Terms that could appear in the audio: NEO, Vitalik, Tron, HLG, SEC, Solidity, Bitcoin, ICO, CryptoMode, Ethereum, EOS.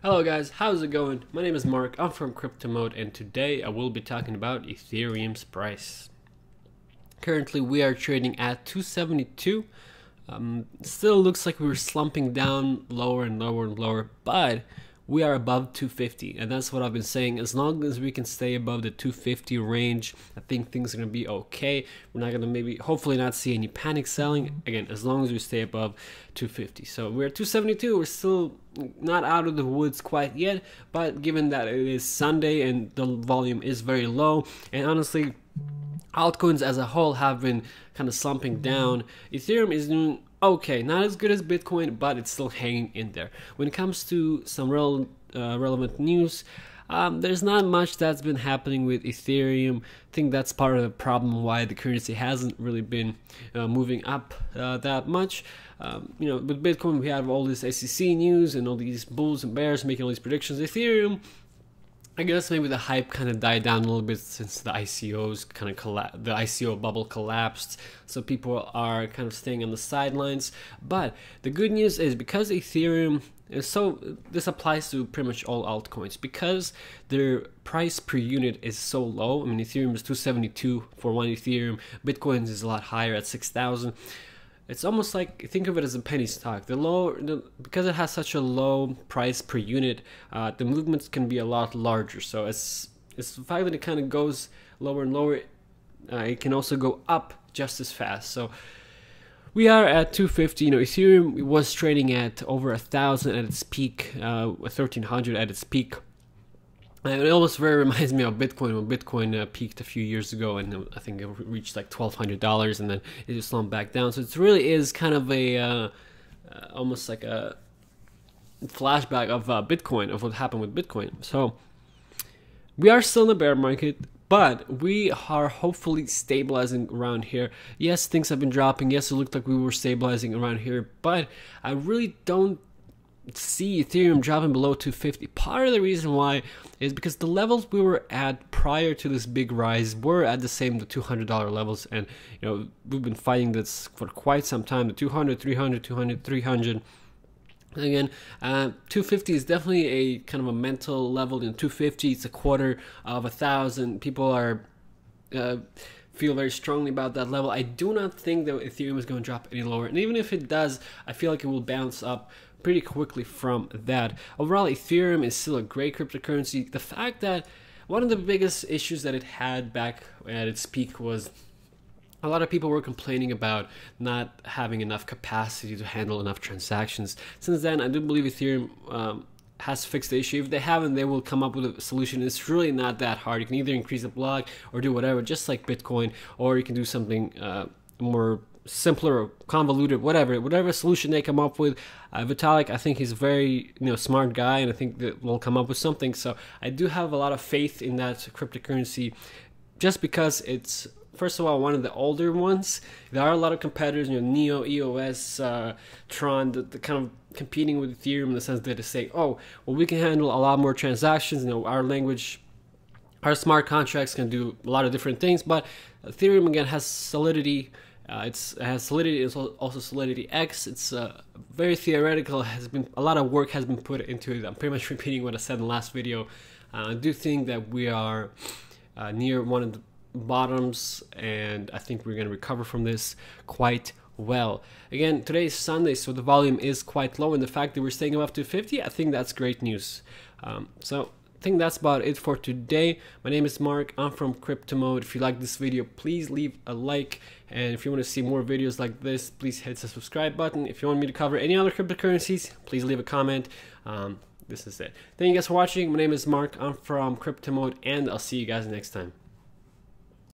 Hello guys, how's it going? My name is Mark, I'm from CryptoMode, and today I will be talking about Ethereum's price. Currently we are trading at 272. Still looks like we're slumping down lower and lower and lower, but we are above 250, and that's what I've been saying. As long as we can stay above the 250 range, I think things are going to be okay. We're not going to hopefully not see any panic selling. Again, as long as we stay above 250. So we're at 272. We're still not out of the woods quite yet, but given that it is Sunday and the volume is very low, and honestly, altcoins as a whole have been kind of slumping down. Ethereum is doing okay, not as good as Bitcoin, but it's still hanging in there. When it comes to some relevant news, there's not much that's been happening with Ethereum. I think that's part of the problem why the currency hasn't really been moving up that much. You know, with Bitcoin we have all this SEC news and all these bulls and bears making all these predictions. Ethereum, I guess maybe the hype kind of died down a little bit since the ICOs kind of the ICO bubble collapsed, so people are kind of staying on the sidelines. But the good news is, because Ethereum, and so this applies to pretty much all altcoins, because their price per unit is so low. I mean, Ethereum is 272 for one Ethereum. Bitcoin's is a lot higher at 6,000. It's almost like, think of it as a penny stock. Because it has such a low price per unit, the movements can be a lot larger. So as the 5 minute kind of goes lower and lower, it can also go up just as fast. So we are at 250. You know, Ethereum was trading at over 1,000 at its peak, 1,300 at its peak. It almost very reminds me of Bitcoin, when Bitcoin peaked a few years ago, and I think it reached like $1,200, and then it just slumped back down. So it really is kind of a almost like a flashback of Bitcoin, of what happened with Bitcoin. So we are still in the bear market, but we are hopefully stabilizing around here. Yes, things have been dropping. Yes, it looked like we were stabilizing around here, but I really don't see Ethereum dropping below 250. Part of the reason why is because the levels we were at prior to this big rise were at the same, the $200 levels, and you know, we've been fighting this for quite some time. The 200, 300, 200, 300. Again, 250 is definitely a kind of a mental level. In 250, it's a quarter of 1,000. People are feel very strongly about that level. I do not think that Ethereum is going to drop any lower, and even if it does, I feel like it will bounce up pretty quickly from that. Overall, Ethereum is still a great cryptocurrency. The fact that one of the biggest issues that it had back at its peak was a lot of people were complaining about not having enough capacity to handle enough transactions. Since then, I do believe Ethereum has fixed the issue. If they haven't, they will come up with a solution. It's really not that hard. You can either increase the block or do whatever, just like Bitcoin, or you can do something more simpler or convoluted, whatever solution they come up with. Vitalik, I think he's a very smart guy, and I think that we'll come up with something. So I do have a lot of faith in that cryptocurrency, just because it's, first of all, one of the older ones. There are a lot of competitors, NEO, EOS, Tron, the kind of competing with Ethereum in the sense that they say, oh, well, we can handle a lot more transactions. Our language, our smart contracts can do a lot of different things. but Ethereum, again, has Solidity. It has Solidity, it's also Solidity X. It's very theoretical. A lot of work has been put into it. I'm pretty much repeating what I said in the last video. I do think that we are near one of the bottoms, and I think we're going to recover from this quite well. Again, today is Sunday, so the volume is quite low, and the fact that we're staying above 250, I think that's great news. So I think that's about it for today. My name is Mark, I'm from CryptoMode. If you like this video, please leave a like, and if you want to see more videos like this, please hit the subscribe button. If you want me to cover any other cryptocurrencies, please leave a comment. This is it. Thank you guys for watching. My name is Mark, I'm from CryptoMode, and I'll see you guys next time.